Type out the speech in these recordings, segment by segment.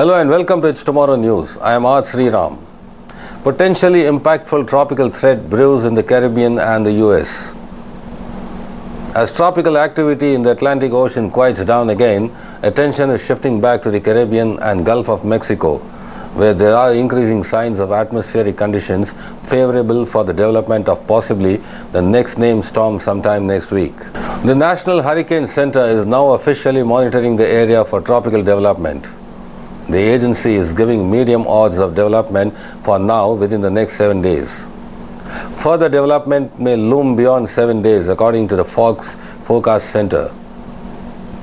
Hello and welcome to It's Tomorrow News. I am Arj Sriram. Potentially impactful tropical threat brews in the Caribbean and the US. As tropical activity in the Atlantic Ocean quiets down again, attention is shifting back to the Caribbean and Gulf of Mexico, where there are increasing signs of atmospheric conditions favorable for the development of possibly the next named storm sometime next week. The National Hurricane Center is now officially monitoring the area for tropical development. The agency is giving medium odds of development for now within the next 7 days. Further development may loom beyond 7 days, according to the Fox Forecast Center.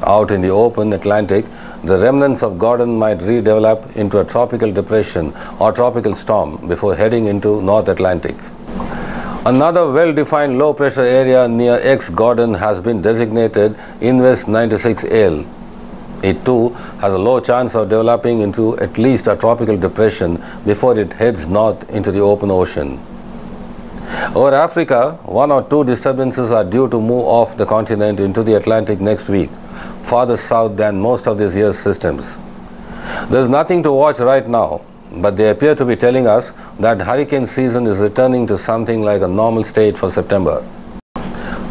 Out in the open Atlantic, the remnants of Gordon might redevelop into a tropical depression or tropical storm before heading into North Atlantic. Another well-defined low-pressure area near ex-Gordon has been designated Invest 96L. It too has a low chance of developing into at least a tropical depression before it heads north into the open ocean. Over Africa, one or two disturbances are due to move off the continent into the Atlantic next week, farther south than most of this year's systems. There is nothing to watch right now, but they appear to be telling us that hurricane season is returning to something like a normal state for September.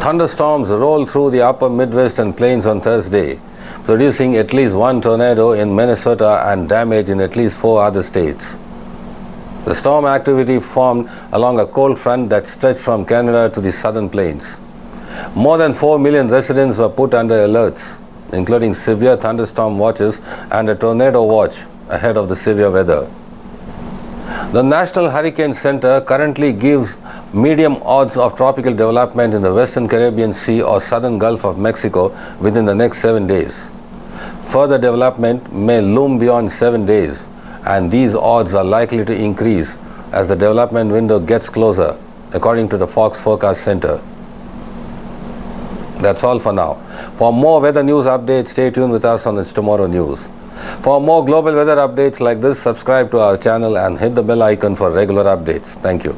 Thunderstorms roll through the upper Midwest and plains on Thursday, producing at least one tornado in Minnesota and damage in at least 4 other states. The storm activity formed along a cold front that stretched from Canada to the southern plains. More than 4 million residents were put under alerts, including severe thunderstorm watches and a tornado watch ahead of the severe weather. The National Hurricane Center currently gives medium odds of tropical development in the Western Caribbean Sea or southern Gulf of Mexico within the next 7 days. Further development may loom beyond 7 days, and these odds are likely to increase as the development window gets closer, according to the Fox Forecast Center. That's all for now. For more weather news updates, stay tuned with us on It's Tomorrow News. For more global weather updates like this, subscribe to our channel and hit the bell icon for regular updates. Thank you.